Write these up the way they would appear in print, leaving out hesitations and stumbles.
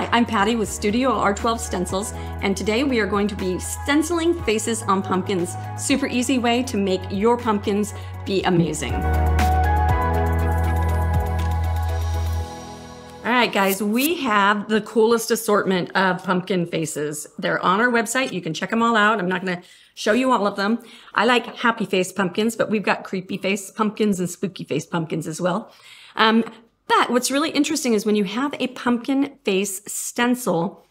Hi, I'm Patty with Studio R12 Stencils, and today we are going to be stenciling faces on pumpkins. Super easy way to make your pumpkins be amazing. All right, guys, we have the coolest assortment of pumpkin faces. They're on our website. You can check them all out. I'm not going to show you all of them. I like happy face pumpkins, but we've got creepy face pumpkins and spooky face pumpkins as well. But what's really interesting is when you have a pumpkin face stencil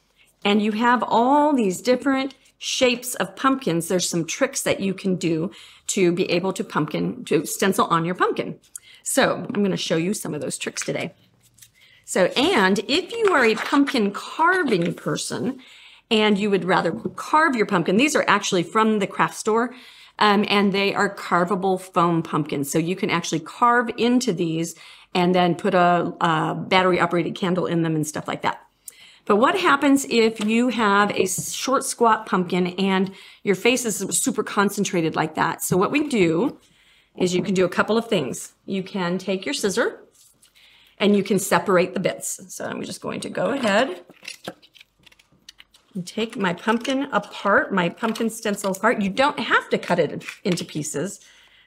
and you have all these different shapes of pumpkins, there's some tricks that you can do to be able to stencil on your pumpkin. So I'm going to show you some of those tricks today. So, and if you are a pumpkin carving person and you would rather carve your pumpkin, these are actually from the craft store. And they are carvable foam pumpkins. So you can actually carve into these and then put a battery-operated candle in them and stuff like that. But what happens if you have a short, squat pumpkin and your face is super concentrated like that? So what we do is you can do a couple of things. You can take your scissor and you can separate the bits. So I'm just going to go ahead and take my pumpkin apart, my pumpkin stencil apart. You don't have to cut it into pieces,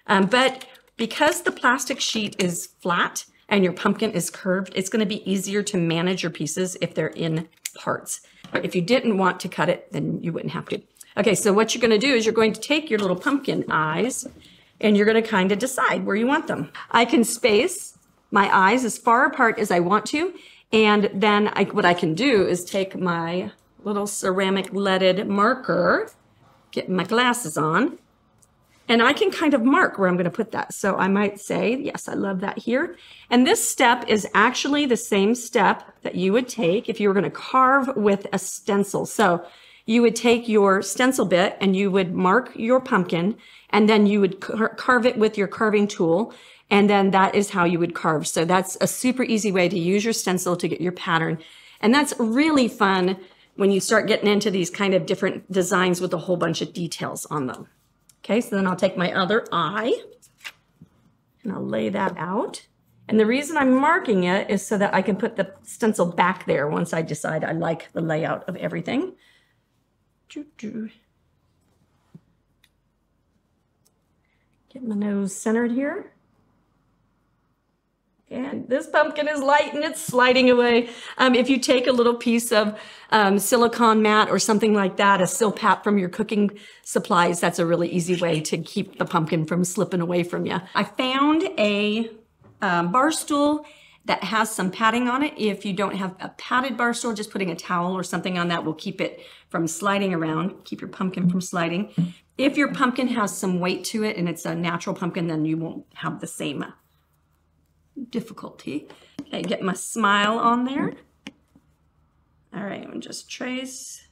but because the plastic sheet is flat and your pumpkin is curved, it's going to be easier to manage your pieces if they're in parts. If you didn't want to cut it, then you wouldn't have to. Okay, so what you're going to do is you're going to take your little pumpkin eyes and you're going to kind of decide where you want them. I can space my eyes as far apart as I want to, and then what I can do is take my little ceramic leaded marker, get my glasses on, and I can kind of mark where I'm going to put that. So I might say, yes, I love that here. And this step is actually the same step that you would take if you were going to carve with a stencil. So you would take your stencil bit and you would mark your pumpkin, and then you would carve it with your carving tool. And then that is how you would carve. So that's a super easy way to use your stencil to get your pattern. And that's really fun when you start getting into these kind of different designs with a whole bunch of details on them. Okay, so then I'll take my other eye and I'll lay that out. And the reason I'm marking it is so that I can put the stencil back there once I decide I like the layout of everything. Get my nose centered here. And this pumpkin is light and it's sliding away. If you take a little piece of silicone mat or something like that, a silpat from your cooking supplies, that's a really easy way to keep the pumpkin from slipping away from you. I found a bar stool that has some padding on it. If you don't have a padded bar stool, just putting a towel or something on that will keep it from sliding around, keep your pumpkin from sliding. If your pumpkin has some weight to it and it's a natural pumpkin, then you won't have the same difficulty. Okay, get my smile on there. All right, and just trace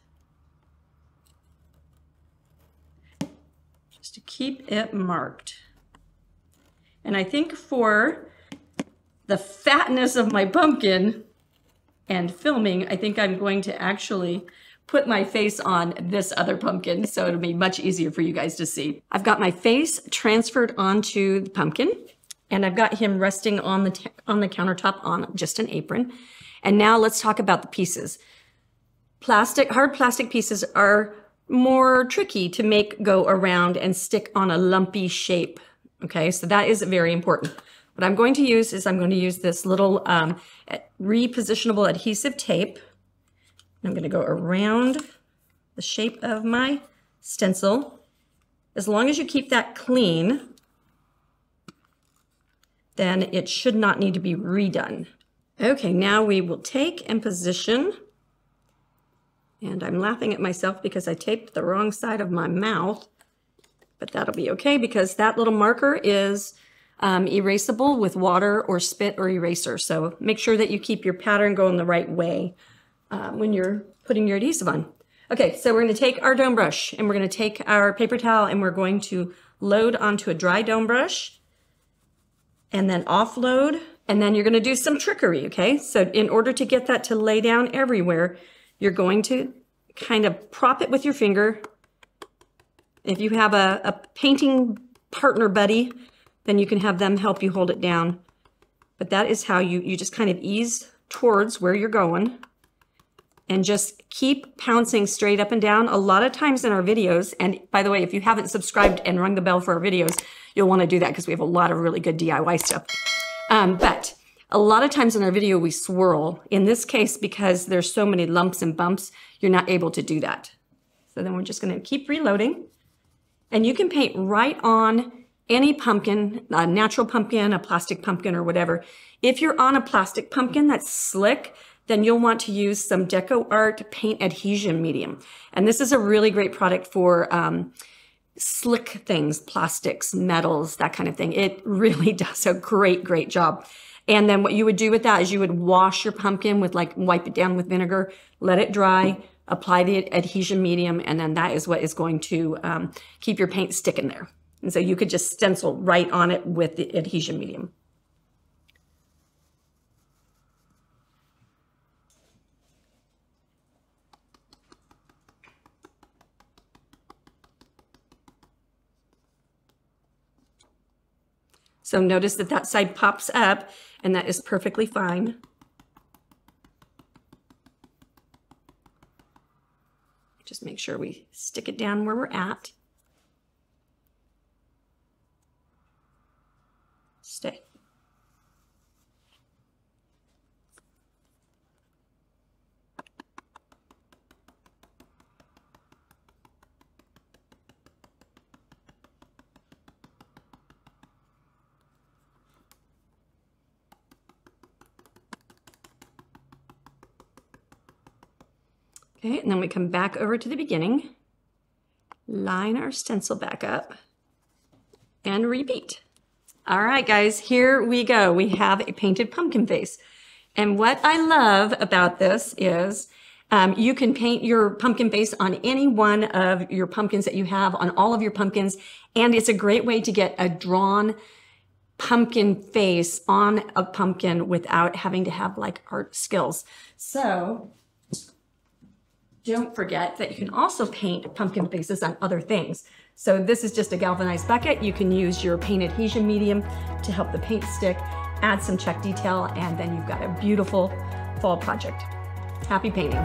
just to keep it marked. And I think for the fatness of my pumpkin and filming, I think I'm going to actually put my face on this other pumpkin so it'll be much easier for you guys to see. I've got my face transferred onto the pumpkin. And I've got him resting on the countertop on just an apron. And now let's talk about the pieces. Hard plastic pieces are more tricky to make go around and stick on a lumpy shape. Okay, so that is very important. What I'm going to use is I'm going to use this little repositionable adhesive tape. I'm going to go around the shape of my stencil. As long as you keep that clean, then it should not need to be redone. Okay, now we will take and position. And I'm laughing at myself because I taped the wrong side of my mouth, but that'll be okay because that little marker is erasable with water or spit or eraser. So make sure that you keep your pattern going the right way when you're putting your adhesive on. Okay, so we're gonna take our dome brush and we're gonna take our paper towel and we're going to load onto a dry dome brush and then offload, and then you're going to do some trickery, okay? So in order to get that to lay down everywhere, you're going to kind of prop it with your finger. If you have a painting partner buddy, then you can have them help you hold it down. But that is how you just kind of ease towards where you're going and just keep pouncing straight up and down. A lot of times in our videos, and by the way, if you haven't subscribed and rung the bell for our videos, you'll want to do that because we have a lot of really good DIY stuff. But a lot of times in our video, we swirl. In this case, because there's so many lumps and bumps, you're not able to do that. So then we're just going to keep reloading. And you can paint right on any pumpkin, a natural pumpkin, a plastic pumpkin, or whatever. If you're on a plastic pumpkin that's slick, then you'll want to use some DecoArt paint adhesion medium. And this is a really great product for slick things, plastics, metals, that kind of thing. It really does a great, great job. And then what you would do with that is you would wash your pumpkin with, like, wipe it down with vinegar, let it dry, apply the adhesion medium, and then that is what is going to keep your paint sticking there. And so you could just stencil right on it with the adhesion medium. So notice that that side pops up, and that is perfectly fine. Just make sure we stick it down where we're at. Stay. Okay, and then we come back over to the beginning, line our stencil back up, and repeat. All right, guys, here we go. We have a painted pumpkin face. And what I love about this is you can paint your pumpkin face on any one of your pumpkins that you have, on all of your pumpkins, and it's a great way to get a drawn pumpkin face on a pumpkin without having to have, like, art skills. So don't forget that you can also paint pumpkin faces on other things. So this is just a galvanized bucket. You can use your paint adhesion medium to help the paint stick, add some check detail, and then you've got a beautiful fall project. Happy painting.